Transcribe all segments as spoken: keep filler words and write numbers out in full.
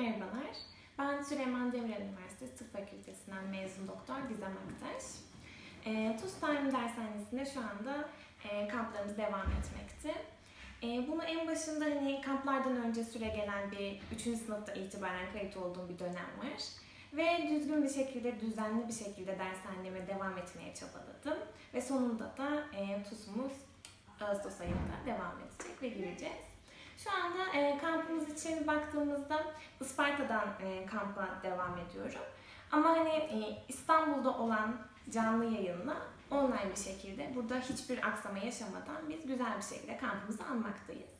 Merhabalar, ben Süleyman Demir Üniversitesi Tıp Fakültesinden mezun doktor Gizem Aktaş. E, TUS time dershanesinde şu anda e, kamplarımız devam etmekte. E, bunu en başında hani kamplardan önce süre gelen bir üçüncü sınıfta itibaren kayıt olduğum bir dönem var. Ve düzgün bir şekilde, düzenli bir şekilde dershaneme devam etmeye çabaladım. Ve sonunda da e, TUS'umuz Ağustos ayında devam edecek ve gireceğiz. Şu anda e, kampımız için baktığımızda Isparta'dan e, kampa devam ediyorum. Ama hani e, İstanbul'da olan canlı yayınla online bir şekilde burada hiçbir aksama yaşamadan biz güzel bir şekilde kampımızı almaktayız.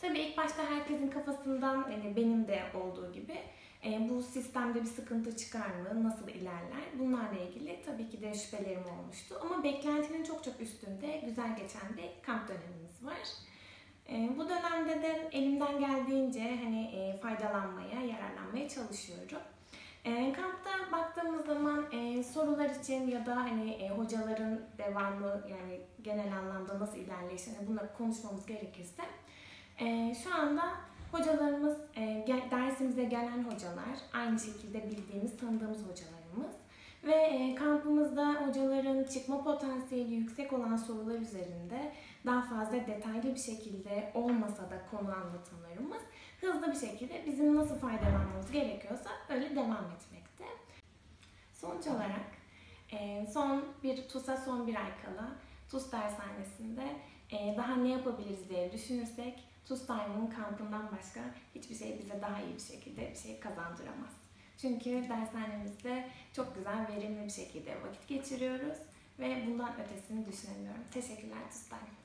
Tabii ilk başta herkesin kafasından yani benim de olduğu gibi e, bu sistemde bir sıkıntı çıkar mı, nasıl ilerler bunlarla ilgili tabii ki de şüphelerim olmuştu. Ama beklentinin çok çok üstünde güzel geçen bir kamp dönemimiz var. Bu dönemde de elimden geldiğince hani faydalanmaya, yararlanmaya çalışıyorum. Kampta baktığımız zaman sorular için ya da hani hocaların devamı yani genel anlamda nasıl ilerleyişini bunları konuşmamız gerekirse şu anda hocalarımız, dersimize gelen hocalar, aynı şekilde bildiğimiz, tanıdığımız hocalarımız ve kampımızda hocaların çıkma potansiyeli yüksek olan sorular üzerinde daha fazla detaylı bir şekilde olmasa da konu anlatımlarımız hızlı bir şekilde bizim nasıl faydalanmamız gerekiyorsa öyle devam etmekte. Sonuç olarak son bir TUS'a son bir ay kala TUS dershanesinde daha ne yapabiliriz diye düşünürsek TUS Time'ın kampından başka hiçbir şey bize daha iyi bir şekilde bir şey kazandıramaz. Çünkü dershanemizde çok güzel, verimli bir şekilde vakit geçiriyoruz ve bundan ötesini düşünemiyorum. Teşekkürler TUS Time.